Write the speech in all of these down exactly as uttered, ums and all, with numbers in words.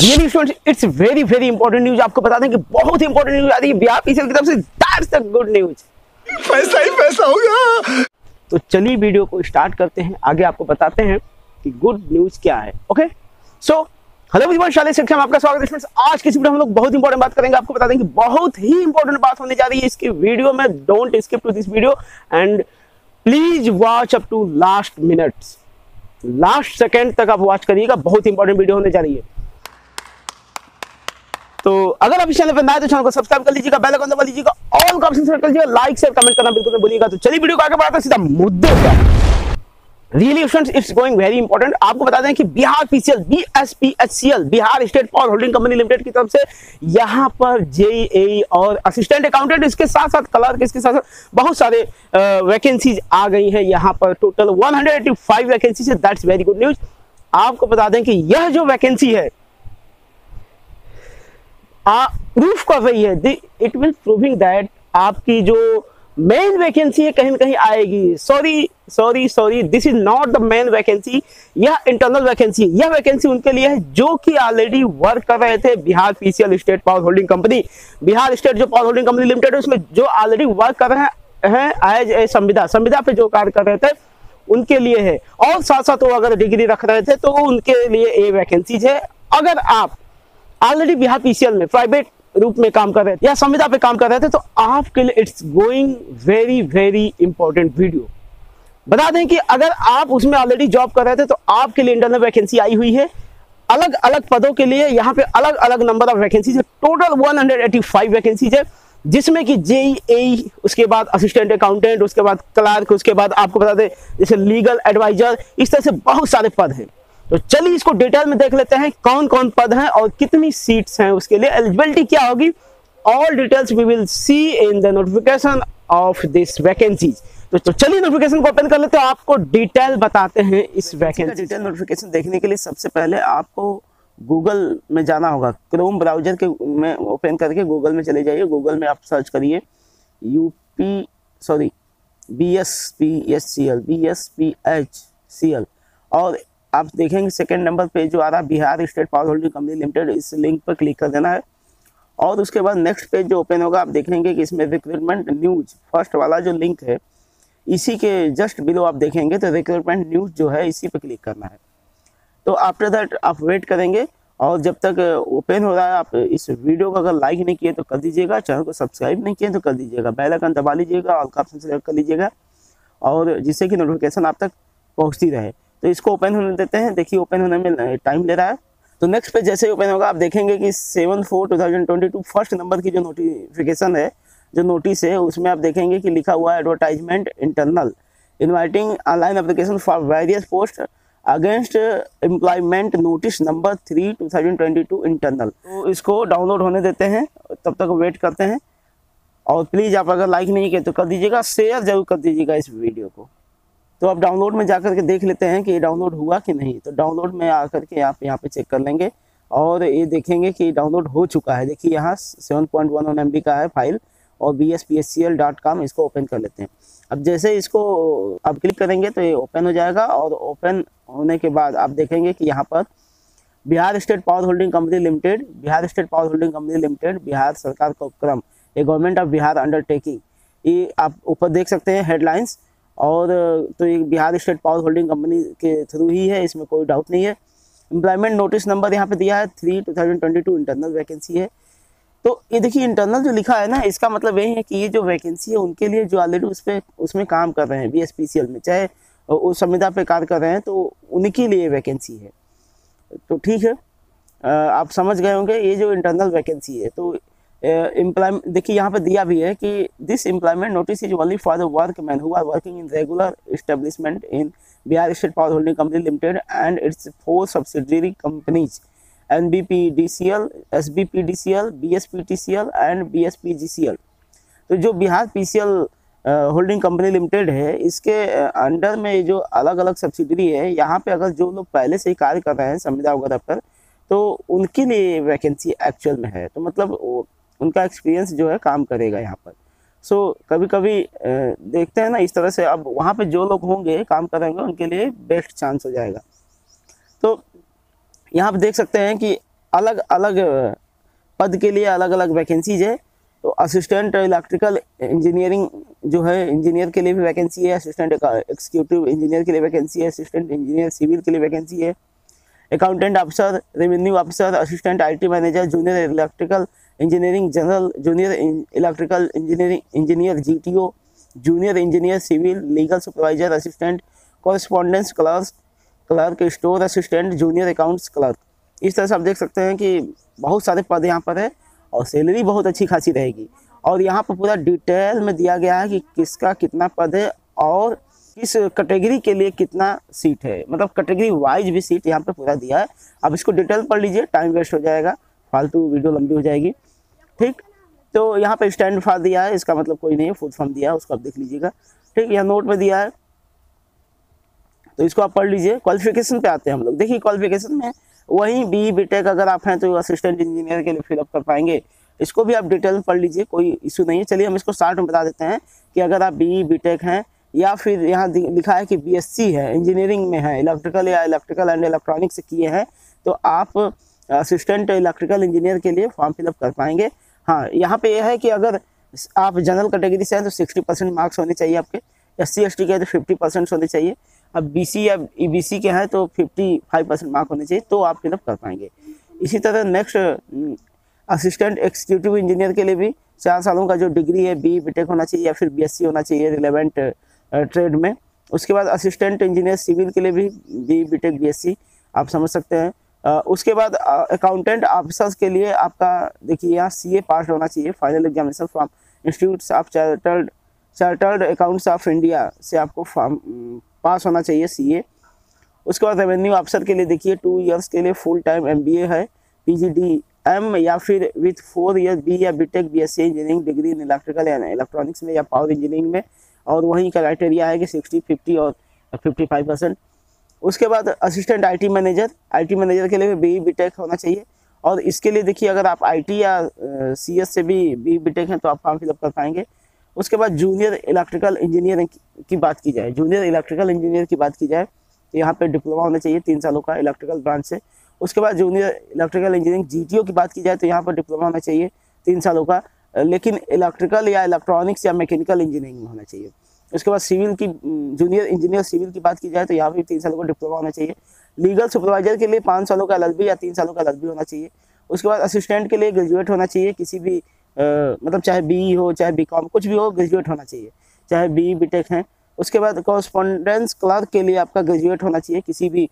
ये students it's very very important news आपको बता दें कि बहुत इंपॉर्टेंट न्यूज आ रही है बिहार पीसीएल की तरफ से। दैट्स अ गुड न्यूज, पैसा ही पैसा होगा। तो चलिए वीडियो को स्टार्ट करते हैं, आगे आपको बताते हैं कि गुड न्यूज क्या है। ओके सो हेलो एवरीवन, शालेय शिक्षा में आपका स्वागत है। आज की इस वीडियो में हम लोग बहुत इंपॉर्टेंट बात करेंगे, आपको बता दें कि बहुत ही इंपॉर्टेंट बात होने जा रही है इसकी वीडियो में। Don't skip to this video and please watch up to last minutes, last second तक आप वॉच करिएगा, बहुत इंपॉर्टेंट वीडियो होने जा रही है। तो अगर आप इस चैनल पर नए हैं तो चैनल को सब्सक्राइब कर लीजिएगा, बेल आइकन दबा लीजिएगा, ऑल का ऑप्शन सेलेक्ट कर लीजिएगा, लाइक शेयर कमेंट करना बिल्कुल नहीं भूलिएगा। तो चलिए वीडियो को आगे बढ़ाते हैं सीधा मुद्दे पर। Really students it's going very important. आपको बता दें कि Bihar PCL BSPHCL Bihar state power holding company limited की तरफ से यहाँ पर जेईई और असिस्टेंट अकाउंटेंट, इसके साथ साथ क्लर्क, इसके साथ साथ बहुत सारे वैकेंसीज आ गई है। यहाँ पर total one hundred eighty five vacancy है। That's very good news. आपको बता दें कि यह जो वैकेंसी है प्रूफ कर रही है, इट विल प्रूविंग दैट आपकी जो मेन वैकेंसी है कहीं न कहीं आएगी। Sorry sorry sorry this is not the main vacancy, यह इंटरनल वैकेंसी। यह वैकेंसी उनके लिए है जो कि ऑलरेडी वर्क कर रहे थे Bihar PCL state power holding company, Bihar state जो पावर होल्डिंग कंपनी लिमिटेड है उसमें जो ऑलरेडी वर्क कर रहे हैं एज ए संविदा संविदा पे जो कार्य कर रहे थे उनके लिए है। और साथ साथ वो अगर डिग्री रख रहे थे तो उनके लिए ये वैकेंसीज है। अगर आप ऑलरेडी बिहार पीसीएल में प्राइवेट रूप में काम कर रहे थे या संविदा पे काम कर रहे थे तो आपके लिए it's going very very important video. बता दें कि अगर आप उसमें ऑलरेडी जॉब कर रहे थे तो आपके लिए इंटरनल वैकेंसी आई हुई है अलग अलग पदों के लिए। यहाँ पे अलग अलग नंबर ऑफ वैकेंसीज है, total one hundred eighty five vacancies है, जिसमें कि जेईई, उसके बाद असिस्टेंट अकाउंटेंट, उसके बाद क्लर्क, उसके बाद आपको बता दें जैसे लीगल एडवाइजर, इस तरह से बहुत सारे पद हैं। तो चलिए इसको डिटेल में देख लेते हैं कौन कौन पद हैं और कितनी सीट्स हैं, उसके लिए एलिजिबिलिटी क्या होगी। All details we will see in the notification of this vacancies. तो चलिए नोटिफिकेशन को ओपन कर लेते हैं, आपको डिटेल बताते हैं इस वैकेंसी। डिटेल नोटिफिकेशन देखने के लिए सबसे पहले आपको गूगल में जाना होगा, क्रोम ब्राउजर के में ओपन करके गूगल में चले जाइए। गूगल में आप सर्च करिए UP sorry B S P H C L B S P H C L और आप देखेंगे सेकंड नंबर पे जो आ रहा है Bihar state power holding company limited, इस लिंक पर क्लिक कर देना है। और उसके बाद नेक्स्ट पेज जो ओपन होगा आप देखेंगे कि इसमें रिक्रूटमेंट न्यूज फर्स्ट वाला जो लिंक है इसी के जस्ट बिलो आप देखेंगे तो रिक्रूटमेंट न्यूज जो है इसी पे क्लिक करना है। तो आफ्टर दैट आप वेट करेंगे और जब तक ओपन हो रहा है आप इस वीडियो को अगर लाइक नहीं किए तो कर दीजिएगा, चैनल को सब्सक्राइब नहीं किए तो कर दीजिएगा, बेल आइकन दबा लीजिएगा, ऑल का ऑप्शन सेलेक्ट कर लीजिएगा और जिससे कि नोटिफिकेशन आप तक पहुँचती रहे। तो इसको ओपन होने देते हैं, देखिए ओपन होने में टाइम ले रहा है। तो नेक्स्ट पे जैसे ही ओपन होगा आप देखेंगे कि seven four two thousand twenty two first number की जो नोटिफिकेशन है, जो नोटिस है, उसमें आप देखेंगे कि लिखा हुआ है advertisement internal inviting online application for various post against employment notice number three two thousand twenty two internal. तो इसको डाउनलोड होने देते हैं, तब तक वेट करते हैं। और प्लीज़ आप अगर लाइक नहीं किए तो कर दीजिएगा, शेयर जरूर कर दीजिएगा इस वीडियो को। तो आप डाउनलोड में जाकर के देख लेते हैं कि ये डाउनलोड हुआ कि नहीं। तो डाउनलोड में आकर के आप यहाँ पे चेक कर लेंगे और ये देखेंगे कि डाउनलोड हो चुका है। देखिए यहाँ seven point one one MB का है फाइल और B S P H C L dot com इसको ओपन कर लेते हैं। अब जैसे इसको आप क्लिक करेंगे तो ये ओपन हो जाएगा और ओपन होने के बाद आप देखेंगे कि यहाँ पर Bihar state power holding company limited, Bihar state power holding company limited Bihar सरकार का उपक्रम a government of Bihar undertaking, ये आप ऊपर देख सकते हैं हेडलाइंस। और तो ये Bihar state power holding company के थ्रू ही है, इसमें कोई डाउट नहीं है। एम्प्लॉयमेंट नोटिस नंबर यहाँ पे दिया है three two thousand twenty two internal vacancy है। तो ये देखिए इंटरनल जो लिखा है ना, इसका मतलब यही है कि ये जो वैकेंसी है उनके लिए जो ऑलरेडी उस पर उसमें काम कर रहे हैं B S P C L में, चाहे उस संविदा पे कार्य कर रहे हैं, तो उनके लिए वैकेंसी है। तो ठीक है, आप समझ गए होंगे ये जो इंटरनल वैकेंसी है। तो एम्प्लॉयमेंट देखिए यहाँ पे दिया भी है कि this employment notice is only for the workman who are working in regular establishment in Bihar state power holding company limited and its four subsidiary companies N B P D C L, S B P D C L, B S P T C L and B S P G C L. तो जो Bihar PCL holding company limited है इसके under में जो अलग अलग subsidiary है, यहाँ पे अगर जो लोग पहले से ही कार्य कर रहे हैं संविदा वगैरह पर तो उनके लिए वैकेंसी एक्चुअल में है। तो मतलब उनका एक्सपीरियंस जो है काम करेगा यहाँ पर। सो so, कभी कभी देखते हैं ना इस तरह से, अब वहाँ पे जो लोग होंगे काम करेंगे उनके लिए बेस्ट चांस हो जाएगा। तो यहाँ पे देख सकते हैं कि अलग अलग पद के लिए अलग अलग वैकेंसीज है। तो असिस्टेंट इलेक्ट्रिकल इंजीनियरिंग जो है इंजीनियर के लिए भी वैकेंसी है, असिस्टेंट एक्जीक्यूटिव इंजीनियर के लिए वैकेंसी है, असिस्टेंट इंजीनियर सिविल के लिए वैकेंसी है, accountant officer, revenue officer, assistant IT manager, junior electrical engineering general, junior electrical engineering engineer GTO, junior engineer civil, legal supervisor, assistant correspondence clerk, clerk store assistant, junior accounts clerk. इस तरह से आप देख सकते हैं कि बहुत सारे पद यहाँ पर है और सैलरी बहुत अच्छी खासी रहेगी। और यहाँ पर पूरा डिटेल में दिया गया है कि किसका कितना पद है और किस कैटेगरी के लिए कितना सीट है, मतलब कैटेगरी वाइज भी सीट यहाँ पर पूरा दिया है। अब इसको डिटेल पढ़ लीजिए, टाइम वेस्ट हो जाएगा, फालतू वीडियो लंबी हो जाएगी। ठीक, तो यहाँ पर स्टैंड फॉर दिया है, इसका मतलब कोई नहीं है, फुल फॉर्म दिया है, उसको आप देख लीजिएगा। ठीक, यहाँ नोट में दिया है तो इसको आप पढ़ लीजिए। क्वालिफिकेशन पे आते हैं हम लोग। देखिए क्वालिफिकेशन में वहीं बी बीटेक अगर आप हैं तो असिस्टेंट इंजीनियर के लिए फिलअप कर पाएंगे। इसको भी आप डिटेल में पढ़ लीजिए, कोई इशू नहीं है। चलिए हम इसको शॉर्ट में बता देते हैं कि अगर आप बी बीटेक हैं या फिर यहाँ लिखा है कि बीएससी है इंजीनियरिंग में है, इलेक्ट्रिकल या इलेक्ट्रिकल एंड इलेक्ट्रॉनिक्स से किए हैं, तो आप असिस्टेंट इलेक्ट्रिकल इंजीनियर के लिए फॉर्म फिलअप कर पाएंगे। हाँ, यहाँ पर यह है कि अगर आप जनरल कैटेगरी से हैं तो सिक्सटी परसेंट मार्क्स होने चाहिए आपके, एस सी एस टी के तो फिफ्टी परसेंट होने चाहिए, अब बीसी या ईबीसी के हैं तो पचपन परसेंट मार्क होने चाहिए, तो आप फिलअप कर पाएंगे। इसी तरह नेक्स्ट असिस्टेंट एग्जीक्यूटिव इंजीनियर के लिए भी चार सालों का जो डिग्री है बी बीटेक होना चाहिए या फिर बीएससी होना चाहिए रिलेवेंट ट्रेड में। उसके बाद असिस्टेंट इंजीनियर सिविल के लिए भी बी बीटेक बीएससी आप समझ सकते हैं। उसके बाद अकाउंटेंट ऑफिसर्स के लिए आपका देखिए यहाँ सी ए पास होना चाहिए, final examination from institute of chartered chartered accounts of India से आपको फॉर्म पास होना चाहिए सीए। उसके बाद रेवेन्यू ऑफिसर के लिए देखिए टू इयर्स के लिए फुल टाइम एमबीए है, पीजीडीएम या फिर विथ फोर ईयर बी या BTech BSc engineering degree in electrical या इलेक्ट्रॉनिक्स में या पावर इंजीनियरिंग में, और वहीं का क्राइटेरिया है कि सिक्सटी फिफ्टी और फिफ्टी फाइव परसेंट। उसके बाद assistant IT manager, IT manager के लिए भी बी बीटेक होना चाहिए, और इसके लिए देखिए अगर आप आईटी या सीएस से भी बी बीटेक हैं तो आप फॉर्म फिलअप कर पाएंगे। उसके बाद जूनियर इलेक्ट्रिकल इंजीनियर की बात की जाए जूनियर इलेक्ट्रिकल इंजीनियर की बात की जाए तो यहाँ पे डिप्लोमा होना चाहिए तीन सालों का इलेक्ट्रिकल ब्रांच से। उसके बाद जूनियर इलेक्ट्रिकल इंजीनियरिंग जीटीओ की बात की जाए तो यहाँ पर डिप्लोमा होना चाहिए तीन सालों का, लेकिन इलेक्ट्रिकल या इलेक्ट्रॉनिक्स या मैकेनिकल इंजीनियरिंग में होना चाहिए। उसके बाद सिविल की जूनियर इंजीनियर सिविल की बात की जाए तो यहाँ पर तीन सालों का डिप्लोमा होना चाहिए। लीगल सुपरवाइजर के लिए पाँच सालों का एलएलबी या तीन सालों का एलएलबी होना चाहिए। उसके बाद असिस्टेंट के लिए ग्रेजुएट होना चाहिए किसी भी Uh, मतलब चाहे बी हो चाहे बी कॉम कुछ भी हो, ग्रेजुएट होना चाहिए, चाहे बी बीटेक हैं। उसके बाद कॉरेस्पॉन्डेंस क्लर्क के लिए आपका ग्रेजुएट होना चाहिए किसी भी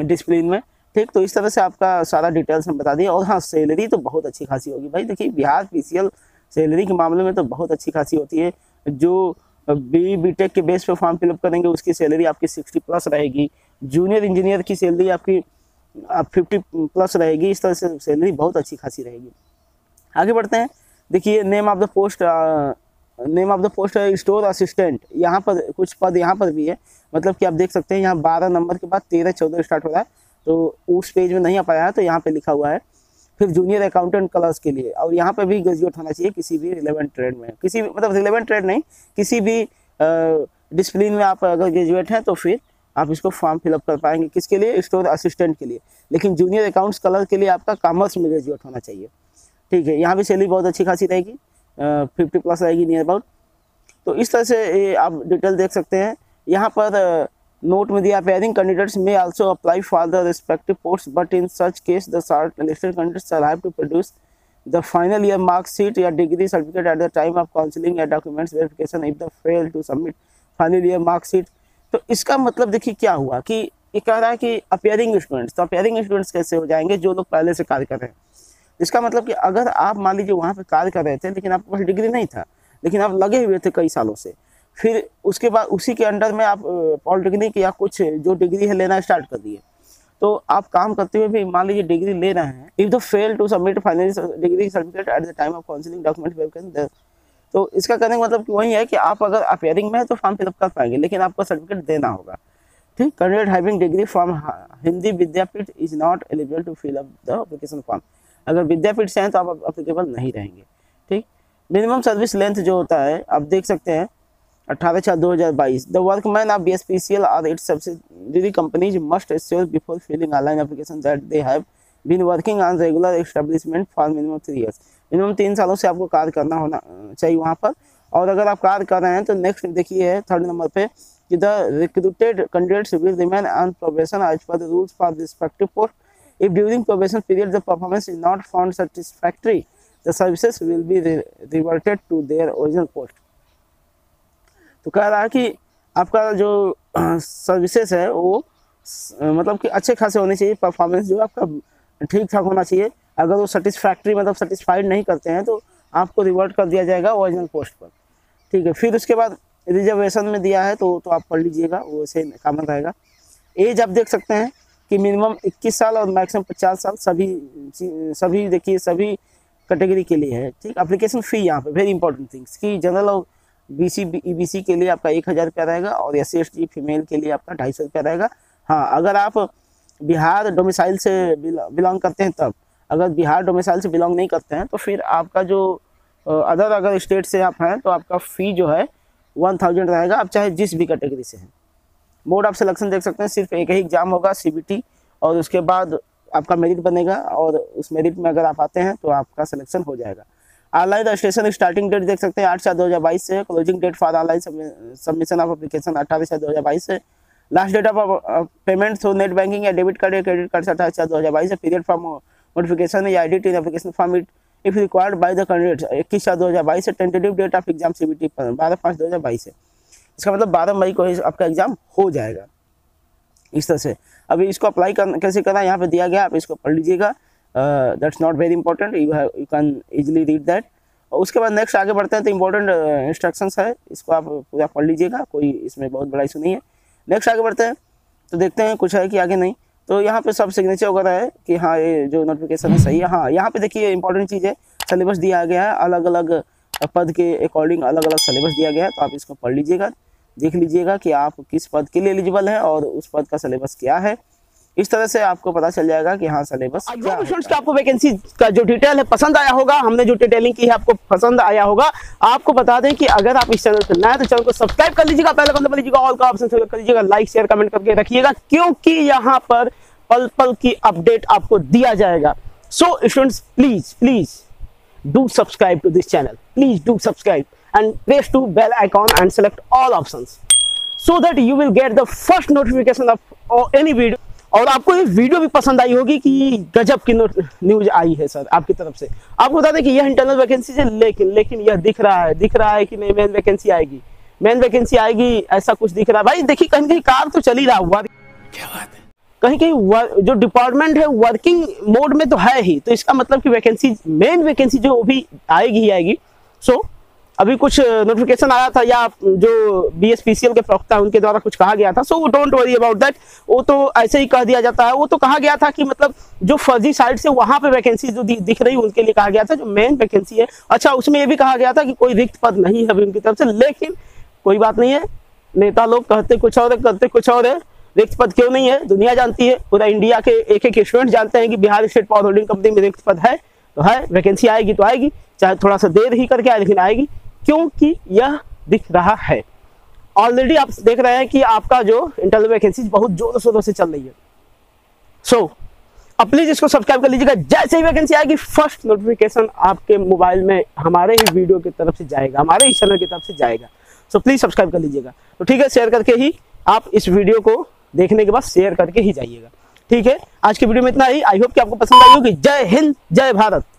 डिसिप्लिन में। ठीक, तो इस तरह से आपका सारा डिटेल्स हम बता दिए। और हाँ, सैलरी तो बहुत अच्छी खासी होगी भाई। देखिए बिहार पीसीएल सैलरी के मामले में तो बहुत अच्छी खासी होती है। जो बी बीटेक के बेस पर फॉर्म फिलअप करेंगे उसकी सैलरी आपकी सिक्सटी प्लस रहेगी, जूनियर इंजीनियर की सैलरी आपकी आप फिफ्टी प्लस रहेगी। इस तरह से सैलरी बहुत अच्छी खासी रहेगी। आगे बढ़ते हैं। देखिए name of the post, name of the post है स्टोर असिस्टेंट। यहाँ पर कुछ पद यहाँ पर भी है, मतलब कि आप देख सकते हैं यहाँ बारह नंबर के बाद तेरह चौदह स्टार्ट हो रहा है, तो उस पेज में नहीं आ पाया है तो यहाँ पे लिखा हुआ है। फिर जूनियर अकाउंटेंट क्लर्क के लिए, और यहाँ पे भी ग्रेजुएट होना चाहिए किसी भी रिलेवेंट ट्रेड में, किसी भी मतलब रिलेवेंट ट्रेड नहीं किसी भी डिसिप्लिन में आप अगर ग्रेजुएट हैं तो फिर आप इसको फॉर्म फिलअप कर पाएंगे। किसके लिए? स्टोर असिस्टेंट के लिए। लेकिन जूनियर अकाउंट्स क्लर्क के लिए आपका कॉमर्स में ग्रेजुएट होना चाहिए। ठीक है, यहाँ भी सैलरी बहुत अच्छी खासी रहेगी, फिफ्टी प्लस रहेगी नियर अबाउट। तो इस तरह से आप डिटेल देख सकते हैं। यहाँ पर नोट में दिया पेयरिंग कैंडिडेट्स में also apply for the respective post but in such case the short listed candidates have to produce the final year marksheet या degree certificate at the time of counselling या documents verification if they fail to submit final year marksheet. तो इसका मतलब देखिए क्या हुआ कि ये कह रहा है कि अपेयरिंग स्टूडेंट्स, तो अपेयरिंग स्टूडेंट्स कैसे हो जाएंगे? जो लोग पहले से कार्य कर रहे हैं। इसका मतलब कि अगर आप मान लीजिए वहाँ पे कार्य कर रहे थे लेकिन आपके पास डिग्री नहीं था, लेकिन आप लगे हुए थे कई सालों से, फिर उसके बाद उसी के अंडर में आप पॉलिटेक्निक या कुछ जो डिग्री है लेना स्टार्ट कर दिए, तो आप काम करते हुए भी मान लीजिए डिग्री ले रहे हैं। If they fail to submit final degree certificate at the time of counselling document verification, तो इसका कहने का मतलब वही है कि आप अगर अपेयरिंग में है तो फॉर्म फिलअप कर पाएंगे, लेकिन आपको सर्टिफिकेट देना होगा। ठीक, candidate having degree from Hindi Vidyapeeth is not eligible to fill up the application form. अगर विद्यापीठ से हैं तो आप अप्लीकेबल नहीं रहेंगे। ठीक, मिनिमम सर्विस लेंथ जो होता है आप देख सकते हैं अठारह छः दो हज़ार बाईस। The workman of B S P C L और its subsidiary companies must assure before filling online application that they have been working on regular establishment for minimum three years, minimum तीन सालों से आपको कार्य करना होना चाहिए वहाँ पर। और अगर आप कार्य कर रहे हैं तो नेक्स्ट देखिए थर्ड नंबर पे कि the recruited candidates will remain on probation as per the rules for respective post. If during probation period the performance is not found satisfactory the services will be reverted to their original post. तो कह रहा है कि आपका जो services है वो मतलब कि अच्छे खासे होने चाहिए, परफॉर्मेंस जो आपका ठीक ठाक होना चाहिए। अगर वो सेटिस्फैक्ट्री मतलब सेटिस्फाइड नहीं करते हैं तो आपको रिवर्ट कर दिया जाएगा ओरिजिनल पोस्ट पर, ठीक है। फिर उसके बाद रिजर्वेशन में दिया है तो तो आप पढ़ लीजिएगा, वो ऐसे कॉमन रहेगा। एज आप देख सकते हैं कि मिनिमम इक्कीस साल और मैक्सिमम पचास साल सभी सभी देखिए सभी कैटेगरी के लिए है, ठीक। एप्लीकेशन फ़ी यहाँ पे वेरी इंपॉर्टेंट थिंग्स कि जनरल और बीसी ईबीसी के लिए आपका एक हज़ार रुपया रहेगा और एससी एसटी फीमेल के लिए आपका ढाई सौ रुपया रहेगा। हाँ, अगर आप बिहार डोमिसाइल से बिलोंग करते हैं तब, अगर बिहार डोमिसाइल से बिलोंग नहीं करते हैं तो फिर आपका जो अदर अगर स्टेट से आप हैं तो आपका फ़ी जो है वन थाउजेंड रहेगा, आप चाहे जिस भी कैटेगरी से हैं। बोर्ड ऑफ सिलेक्शन देख सकते हैं, सिर्फ एक ही एग्ज़ाम होगा सीबीटी और उसके बाद आपका मेरिट बनेगा और उस मेरिट में अगर आप आते हैं तो आपका सिलेक्शन हो जाएगा। ऑनलाइन रजिस्ट्रेशन स्टार्टिंग डेट देख सकते हैं आठ चार दो हज़ार बाईस से, closing date for online submission of application अट्ठाईस चार दो हज़ार बाईस से, last date of payment through net banking या डेबिट कार्ड या क्रेडिट कार्ड से अट्ठाईस चार दो हज़ार बाईस से, पीरियड फॉर नोटिफिकेशन या edit in application form it if required by the candidate इक्कीस चार दो हज़ार बाईस से, tentative date of exam C B T बारह पाँच दो हज़ार बाईस से। इसका मतलब बारह मई को आपका एग्जाम हो जाएगा इस तरह से। अभी इसको अप्लाई कर, कैसे करना यहाँ पे दिया गया, आप इसको पढ़ लीजिएगा, that's not very important, you have you can easily read that. और उसके बाद नेक्स्ट आगे बढ़ते हैं तो इंपॉर्टेंट इंस्ट्रक्शंस है, इसको आप पूरा पढ़ लीजिएगा, कोई इसमें बहुत बड़ा इशू नहीं है। नेक्स्ट आगे बढ़ते हैं तो देखते हैं कुछ है कि आगे नहीं। तो यहाँ पे सब सिग्नेचर वगैरह है कि हाँ ये जो नोटिफिकेशन है सही है। हाँ, यहाँ पे देखिए इंपॉर्टेंट चीज़ है, सिलेबस दिया गया है, अलग अलग पद के अकॉर्डिंग अलग अलग सिलेबस दिया गया है, तो आप इसको पढ़ लीजिएगा, देख लीजिएगा कि आप किस पद के लिए एलिजिबल हैं और उस पद का सिलेबस क्या है। इस तरह से आपको पता चल जाएगा कि हाँ सिलेबस क्या है। स्टूडेंट्स, आपको वैकेंसी का जो डिटेल है पसंद आया होगा, हमने जो डिटेलिंग की है आपको पसंद आया होगा। आपको बता दें कि अगर आप इस चैनल पर नए हैं तो चैनल को सब्सक्राइब कर लीजिएगा, पहले बंद कर लीजिएगा, ऑल का ऑप्शन सेलेक्ट कर लीजिएगा, लाइक शेयर कमेंट करके रखिएगा, क्योंकि यहाँ पर पल पल की अपडेट आपको दिया जाएगा। So students, please please do subscribe to this channel, please do subscribe and press to bell icon and select all options so that you will get the first notification of any video। और आपको ये video भी पसंद आई होगी कि गजब की news आई है सर आपकी तरफ से। आपको बता दें कि यह इंटरनल वैकेंसी है, लेकिन लेकिन यह दिख रहा है दिख रहा है कि नहीं मेन वैकेंसी आएगी मेन वैकेंसी आएगी ऐसा कुछ दिख रहा है भाई। देखिए कहीं कहीं कार तो चल ही रहा हुआ, क्या बात है, कहीं कहीं जो डिपार्टमेंट है वर्किंग मोड में तो है ही, तो इसका मतलब कि वैकेंसी मेन वैकेंसी जो वो भी आएगी ही आएगी। सो so, अभी कुछ नोटिफिकेशन आया था या जो बीएसपीसीएल के प्रवक्ता उनके द्वारा कुछ कहा गया था, सो वो डोंट वरी अबाउट दैट, वो तो ऐसे ही कह दिया जाता है। वो तो कहा गया था कि मतलब जो फर्जी साइड से वहाँ पे वैकेंसी जो दिख रही है उनके लिए कहा गया था, जो मेन वैकेंसी है। अच्छा, उसमें ये भी कहा गया था कि कोई रिक्त पद नहीं है अभी उनकी तरफ से, लेकिन कोई बात नहीं है, नेता लोग कहते कुछ और करते कुछ और है। रिक्त पद क्यों नहीं है दुनिया जानती है, पूरा इंडिया के एक एक स्टूडेंट जानते हैं कि Bihar state power holding company में रिक्त पद है तो है, वैकेंसी आएगी तो आएगी, चाहे थोड़ा सा देर ही करके आए लेकिन आएगी, क्योंकि यह दिख रहा है। ऑलरेडी आप देख रहे हैं कि आपका जो इंटरनल वैकेंसी बहुत जोरों शोरों से चल रही है। सो so, अब प्लीज इसको सब्सक्राइब कर लीजिएगा, जैसे ही वैकेंसी आएगी फर्स्ट नोटिफिकेशन आपके मोबाइल में हमारे ही वीडियो की तरफ से जाएगा, हमारे ही चैनल की तरफ से जाएगा। सो so, प्लीज सब्सक्राइब कर लीजिएगा। तो ठीक है, शेयर करके ही आप इस वीडियो को देखने के बाद शेयर करके ही जाइएगा, ठीक है। आज की वीडियो में इतना ही, आई होप कि आपको पसंद आई होगी। जय हिंद, जय भारत।